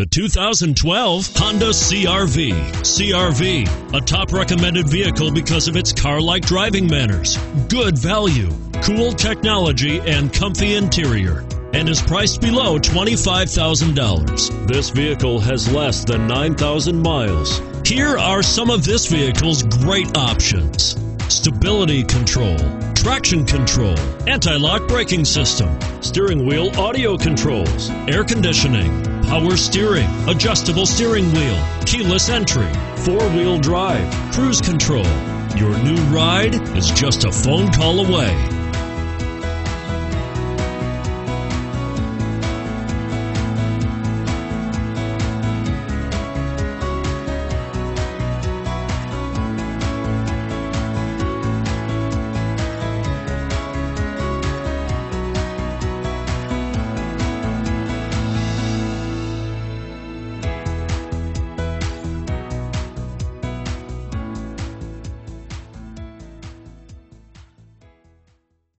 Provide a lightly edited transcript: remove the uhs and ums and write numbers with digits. The 2012 Honda CR-V. CR-V, a top recommended vehicle because of its car-like driving manners, good value, cool technology, and comfy interior, and is priced below $25,000. This vehicle has less than 9,000 miles. Here are some of this vehicle's great options: stability control, traction control, anti-lock braking system, steering wheel audio controls, air conditioning, power steering, adjustable steering wheel, keyless entry, four-wheel drive, cruise control. Your new ride is just a phone call away.